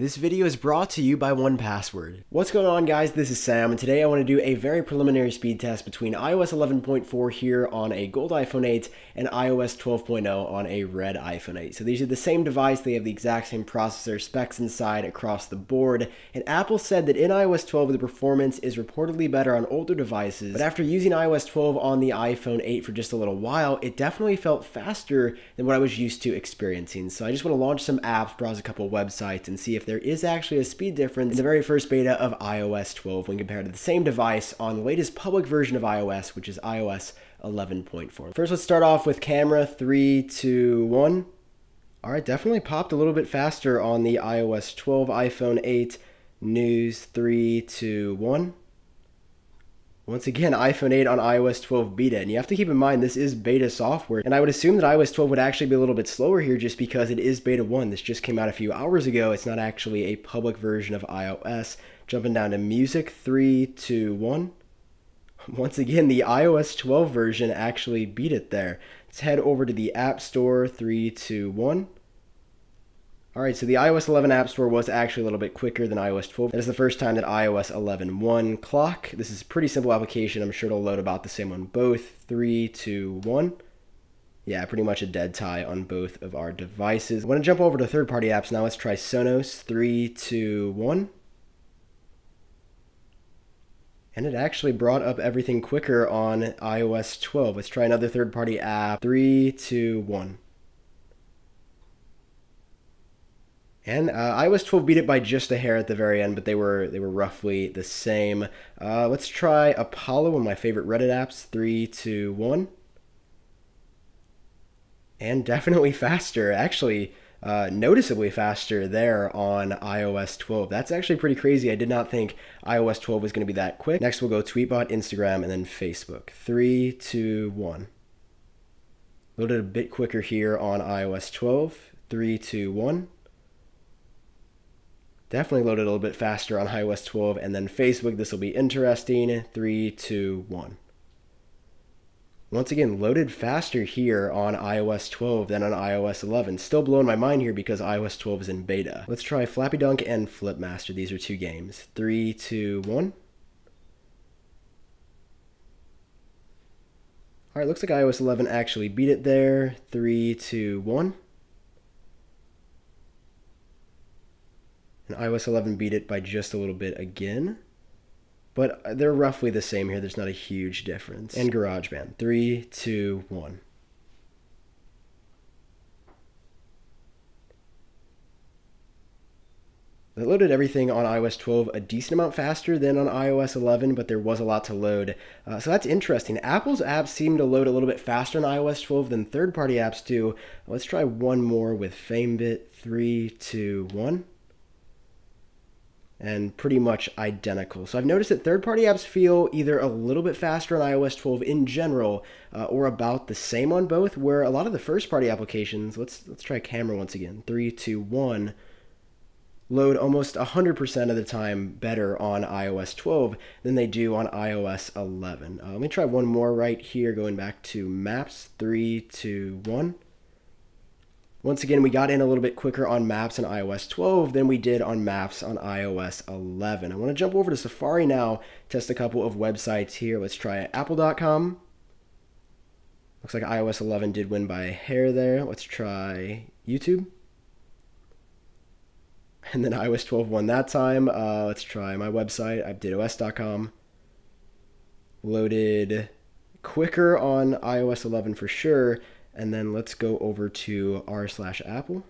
This video is brought to you by 1Password. What's going on, guys? This is Sam, and today I want to do a very preliminary speed test between iOS 11.4 here on a gold iPhone 8 and iOS 12.0 on a red iPhone 8. So these are the same device, they have the exact same processor specs inside across the board, and Apple said that in iOS 12 the performance is reportedly better on older devices, but after using iOS 12 on the iPhone 8 for just a little while, it definitely felt faster than what I was used to experiencing. So I just want to launch some apps, browse a couple websites, and see if there is actually a speed difference in the very first beta of iOS 12 when compared to the same device on the latest public version of iOS, which is iOS 11.4. First, let's start off with camera. 3, 2, 1. All right, definitely popped a little bit faster on the iOS 12 iPhone 8. News. 3, 2, 1. Once again, iPhone 8 on iOS 12 beta, and you have to keep in mind this is beta software, and I would assume that iOS 12 would actually be a little bit slower here just because it is beta 1. This just came out a few hours ago. It's not actually a public version of iOS. Jumping down to music, 3, 2, 1. Once again, the iOS 12 version actually beat it there. Let's head over to the App Store, 3, 2, 1. All right, so the iOS 11 App Store was actually a little bit quicker than iOS 12. That is the first time that iOS 11.1 clock. This is a pretty simple application. I'm sure it'll load about the same on both. 3, 2, 1. Yeah, pretty much a dead tie on both of our devices. I want to jump over to third-party apps now. Let's try Sonos. 3, 2, 1. And it actually brought up everything quicker on iOS 12. Let's try another third-party app. 3, 2, 1. And iOS 12 beat it by just a hair at the very end, but they were roughly the same. Let's try Apollo, one of my favorite Reddit apps. 3, 2, 1. And definitely faster, actually noticeably faster there on iOS 12. That's actually pretty crazy. I did not think iOS 12 was going to be that quick. Next, we'll go Tweetbot, Instagram, and then Facebook. 3, 2, 1. Loaded a bit quicker here on iOS 12. 3, 2, 1. Definitely loaded a little bit faster on iOS 12, and then Facebook, this will be interesting. 3, 2, 1. Once again, loaded faster here on iOS 12 than on iOS 11. Still blowing my mind here because iOS 12 is in beta. Let's try Flappy Dunk and Flipmaster. These are two games. 3, 2, 1. All right, looks like iOS 11 actually beat it there. 3, 2, 1. And iOS 11 beat it by just a little bit again, but they're roughly the same here. There's not a huge difference. And GarageBand. 3, 2, 1. It loaded everything on iOS 12 a decent amount faster than on iOS 11, but there was a lot to load. So that's interesting. Apple's apps seem to load a little bit faster on iOS 12 than third-party apps do. Let's try one more with FameBit. 3, 2, 1. And pretty much identical. So I've noticed that third-party apps feel either a little bit faster on iOS 12 in general, or about the same on both, where a lot of the first-party applications, let's try camera once again, 3, 2, 1, load almost 100% of the time better on iOS 12 than they do on iOS 11. Let me try one more right here, going back to Maps, 3, 2, 1. Once again, we got in a little bit quicker on Maps on iOS 12 than we did on Maps on iOS 11. I want to jump over to Safari now, test a couple of websites here. Let's try apple.com. Looks like iOS 11 did win by a hair there. Let's try YouTube. And then iOS 12 won that time. Let's try my website, updateOS.com. Loaded quicker on iOS 11 for sure. And then let's go over to r/Apple,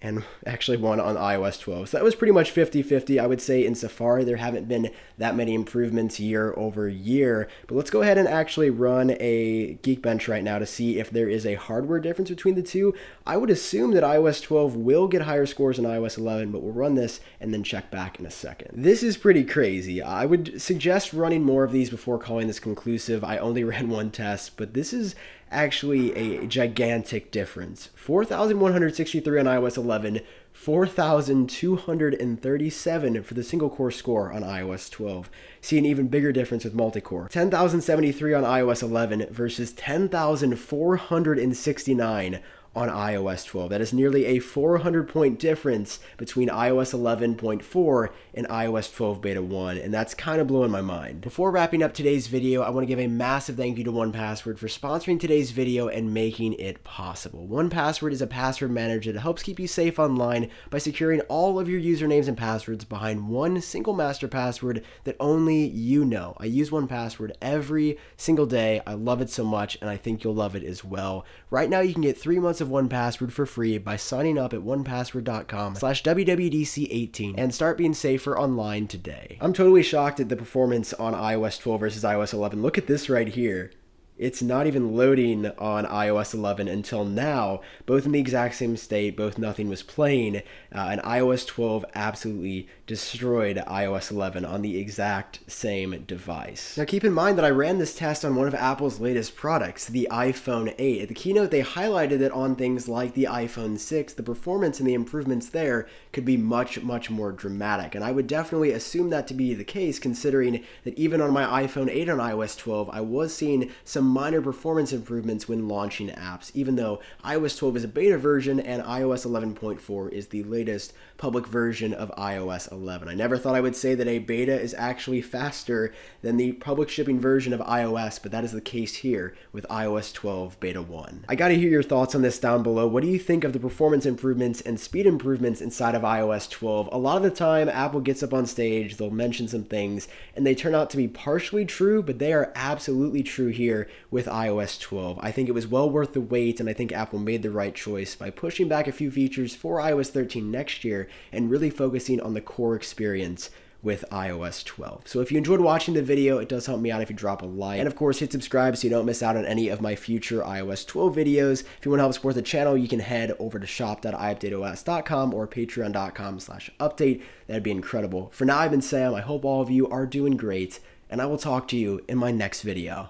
and actually one on iOS 12. So that was pretty much 50-50. I would say in Safari, there haven't been that many improvements year over year, but let's go ahead and actually run a Geekbench right now to see if there is a hardware difference between the two. I would assume that iOS 12 will get higher scores than iOS 11, but we'll run this and then check back in a second. This is pretty crazy. I would suggest running more of these before calling this conclusive. I only ran one test, but this is actually a gigantic difference. 4,163 on iOS 11, 4,237 for the single core score on iOS 12. See an even bigger difference with multi-core. 10,073 on iOS 11 versus 10,469 on iOS 12. That is nearly a 400-point difference between iOS 11.4 and iOS 12 Beta 1, and that's kind of blowing my mind. Before wrapping up today's video, I want to give a massive thank you to 1Password for sponsoring today's video and making it possible. 1Password is a password manager that helps keep you safe online by securing all of your usernames and passwords behind one single master password that only you know. I use 1Password every single day. I love it so much, and I think you'll love it as well. Right now, you can get 3 months of 1Password for free by signing up at 1Password.com/WWDC18 and start being safer online today. I'm totally shocked at the performance on iOS 12 versus iOS 11. Look at this right here. It's not even loading on iOS 11 until now, both in the exact same state, both nothing was playing, and iOS 12 absolutely destroyed iOS 11 on the exact same device. Now keep in mind that I ran this test on one of Apple's latest products, the iPhone 8. At the keynote, they highlighted that on things like the iPhone 6, the performance and the improvements there could be much, much more dramatic, and I would definitely assume that to be the case, considering that even on my iPhone 8 on iOS 12, I was seeing some minor performance improvements when launching apps, even though iOS 12 is a beta version and iOS 11.4 is the latest public version of iOS 11. I never thought I would say that a beta is actually faster than the public shipping version of iOS, but that is the case here with iOS 12 Beta 1. I gotta hear your thoughts on this down below. What do you think of the performance improvements and speed improvements inside of iOS 12? A lot of the time, Apple gets up on stage, they'll mention some things, and they turn out to be partially true, but they are absolutely true here with iOS 12. I think it was well worth the wait, and I think Apple made the right choice by pushing back a few features for iOS 13 next year and really focusing on the core experience with iOS 12. So if you enjoyed watching the video, it does help me out if you drop a like. And of course, hit subscribe so you don't miss out on any of my future iOS 12 videos. If you want to help support the channel, you can head over to shop.iupdateos.com or patreon.com/update. That'd be incredible. For now, I've been Sam. I hope all of you are doing great, and I will talk to you in my next video.